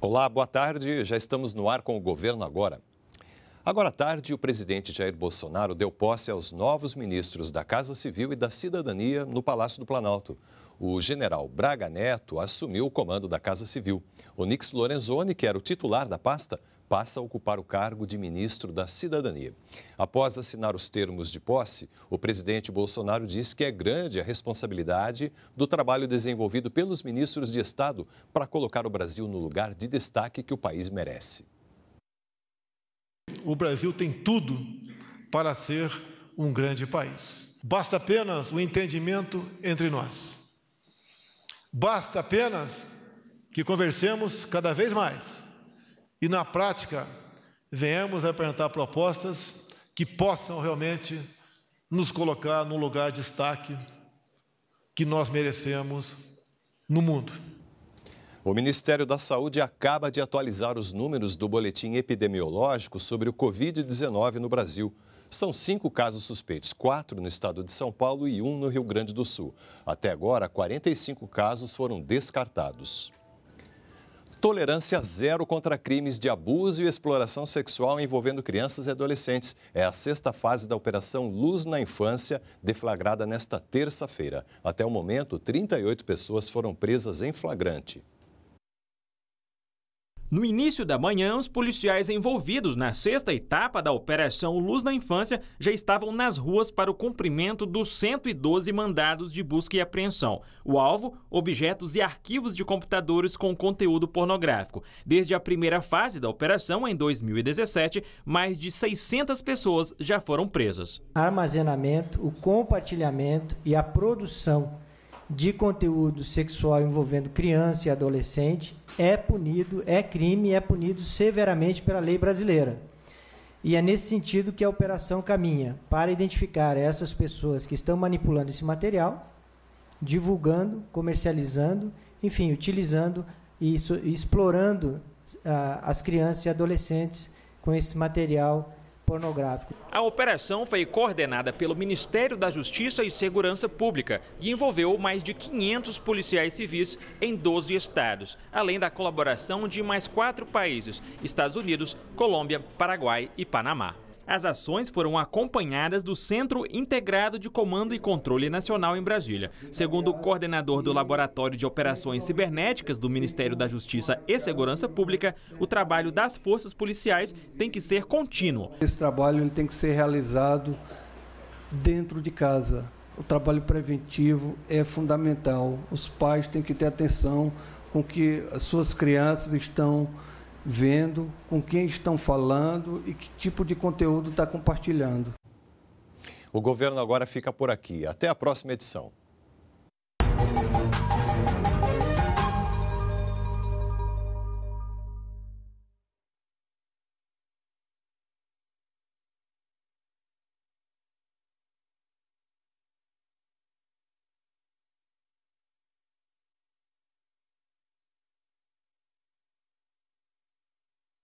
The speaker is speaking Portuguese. Olá, boa tarde. Já estamos no ar com o Governo Agora. Agora à tarde, o presidente Jair Bolsonaro deu posse aos novos ministros da Casa Civil e da Cidadania no Palácio do Planalto. O general Braga Netto assumiu o comando da Casa Civil. Onyx Lorenzoni, que era o titular da pasta, passa a ocupar o cargo de ministro da Cidadania. Após assinar os termos de posse, o presidente Bolsonaro diz que é grande a responsabilidade do trabalho desenvolvido pelos ministros de Estado para colocar o Brasil no lugar de destaque que o país merece. O Brasil tem tudo para ser um grande país. Basta apenas o entendimento entre nós. Basta apenas que conversemos cada vez mais e, na prática, venhamos a apresentar propostas que possam realmente nos colocar no lugar de destaque que nós merecemos no mundo. O Ministério da Saúde acaba de atualizar os números do Boletim Epidemiológico sobre o Covid-19 no Brasil. São 5 casos suspeitos, 4 no estado de São Paulo e 1 no Rio Grande do Sul. Até agora, 45 casos foram descartados. Tolerância zero contra crimes de abuso e exploração sexual envolvendo crianças e adolescentes. É a 6ª fase da Operação Luz na Infância, deflagrada nesta terça-feira. Até o momento, 38 pessoas foram presas em flagrante. No início da manhã, os policiais envolvidos na 6ª etapa da Operação Luz na Infância já estavam nas ruas para o cumprimento dos 112 mandados de busca e apreensão. O alvo, objetos e arquivos de computadores com conteúdo pornográfico. Desde a primeira fase da operação, em 2017, mais de 600 pessoas já foram presas. O armazenamento, o compartilhamento e a produção de conteúdo sexual envolvendo criança e adolescente é punido, é crime, é punido severamente pela lei brasileira. E é nesse sentido que a operação caminha, para identificar essas pessoas que estão manipulando esse material, divulgando, comercializando, enfim, utilizando e explorando as crianças e adolescentes com esse material pornográfico. A operação foi coordenada pelo Ministério da Justiça e Segurança Pública e envolveu mais de 500 policiais civis em 12 estados, além da colaboração de mais 4 países: Estados Unidos, Colômbia, Paraguai e Panamá. As ações foram acompanhadas do Centro Integrado de Comando e Controle Nacional em Brasília. Segundo o coordenador do Laboratório de Operações Cibernéticas do Ministério da Justiça e Segurança Pública, o trabalho das forças policiais tem que ser contínuo. Esse trabalho ele tem que ser realizado dentro de casa. O trabalho preventivo é fundamental. Os pais têm que ter atenção com que as suas crianças estão vendo, com quem estão falando e que tipo de conteúdo está compartilhando. O Governo Agora fica por aqui. Até a próxima edição.